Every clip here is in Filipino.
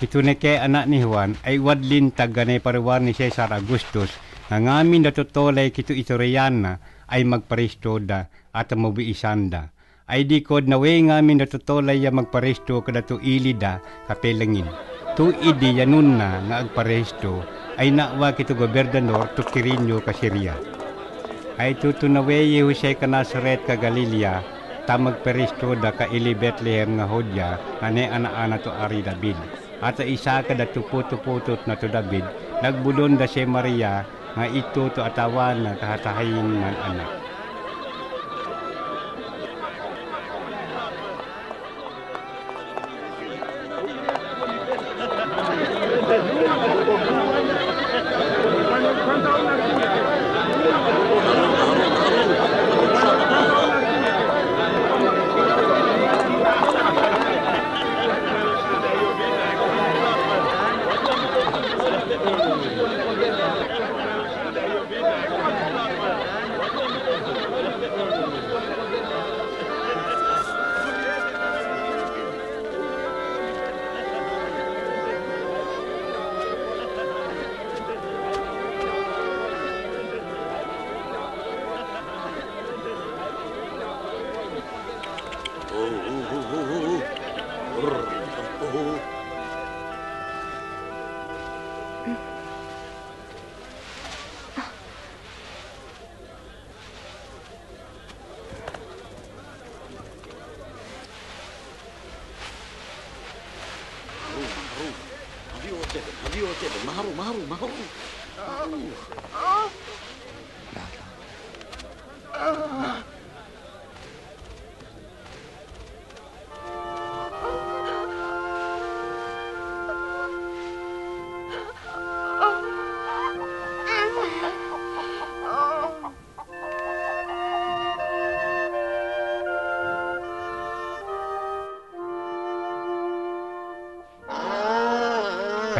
Ituneke anak ni Juan ay wadlin taganay pariwar ni Cesar Augustus na ngamin datutulay kito Itoriana ay magparesto da at mabiisan da. Ay dikod na we ngamin datutulay ya magparesto kada tuili da kapelangin. Tuidi yanun na nga agparesto ay nawa kito gobernador to Quirinio ka Syria. Ay tutunaway ye Jose ka Nazaret ka Galilea tamag paresto da ka ili Bethlehem nga hodya ane ana-ana to ari David. At isa ka datuputuputot na to David, nagbulon da si Maria nga ito to atawan na kahatahayin ng anak.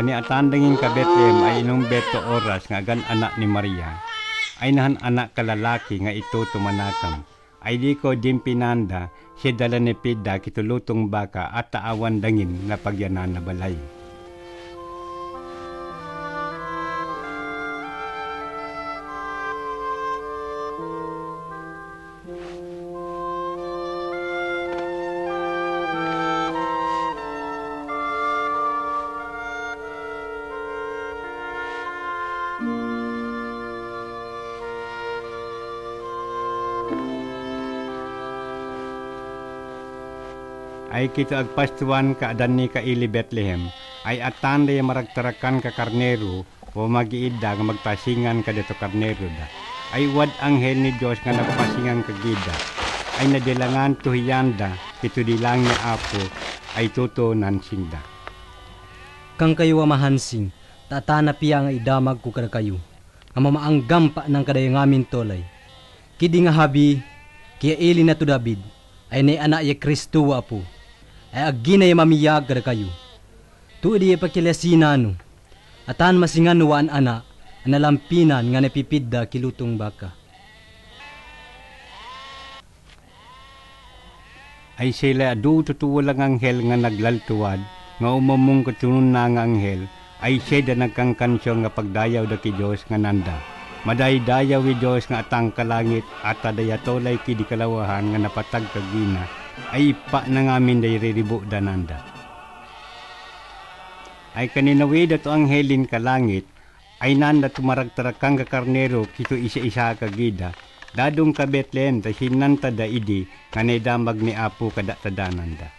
Kani atandangin ka Bethlehem ay inumbet to oras nga gan anak ni Maria ay nahan anak kalalaki nga ito tumanakam ay di ko din pinanda siya dala ni Pida kitulutong baka at taawan dangin na pagyanan na balay. Ay kita agpastuan kaadan ni kaili Bethlehem ay atanda ya maragtarakan ka karnero o magiida nga magpasingan ka dito karnero da. Ay wad anghel ni Diyos nga nagpasingan kagida ay nadilangan tuhiyanda ito dilang ni Apo ay toto nansinda. Kang kayo amahansing tatanapiya nga idamag ko kayo ang mamaanggam pa ng kadayang amin tolay. Kidi nga habi kaya ili na to David ay ni anak ya Kristo Apo ay agina yung mamiyag kada kayo. Tuwede yung pakilasinano, atan masingan nuwaan ana, analampinan nga napipidda kilutong baka. Ay sila adu tutuwa lang anghel nga naglaltuwad, nga umamong katunun na nga anghel, ay sila nagkangkansyo nga pagdayaw da ki Diyos nga nanda. Madaydayaw i Diyos nga atang kalangit at adayatolay kidikalawahan nga napatag kagina, ay ipa na ngamin day riribo dananda. Ay kaninawi dato ang helin kalangit, ay nanda tumaragtarakang kakarnero kito isa-isa kagida, dadong ka Bethlehem ta hinanta da idi, kanay damag ni Apo kadatadaananda.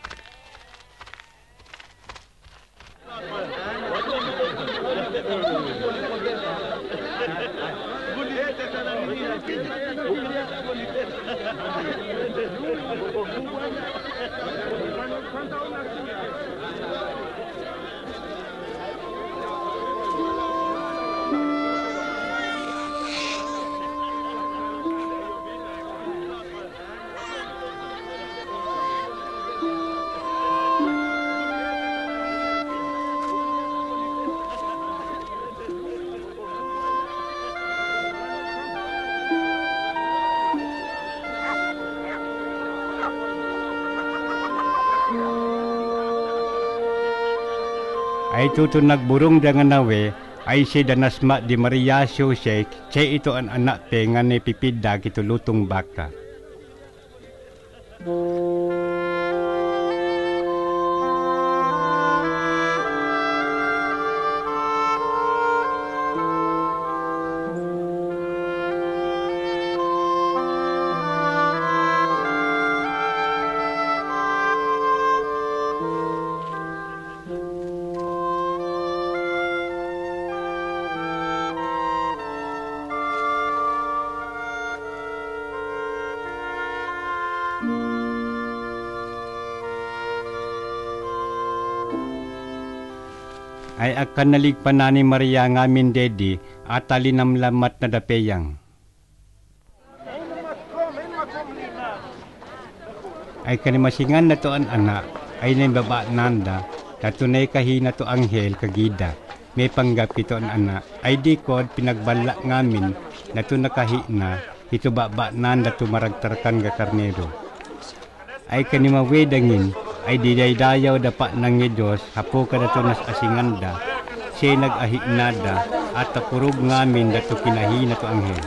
Ay tutunak burung dengan nawe, ay si danasma di Maria Susek, si ito ang anak te nga ni pipida kito lutong baka. Ay akan naligpanan ni Maria ng amin dedi at alinamlamat na dapeyang. Ay kanimasingan na to ang anak, ay nababaan nanda, tatunay kahina to anghel kagida. May panggap ito ang anak, ay dikod pinagbalak ngamin na to nakahina, ito babaan nanda to maragtarkan gakarnero. Ay kanimawedangin, ay didaydayaw dapat ng Diyos hapo ka na tunas asinganda siya nag-ahinada at tapurog ngamin dato kinahina to anghel.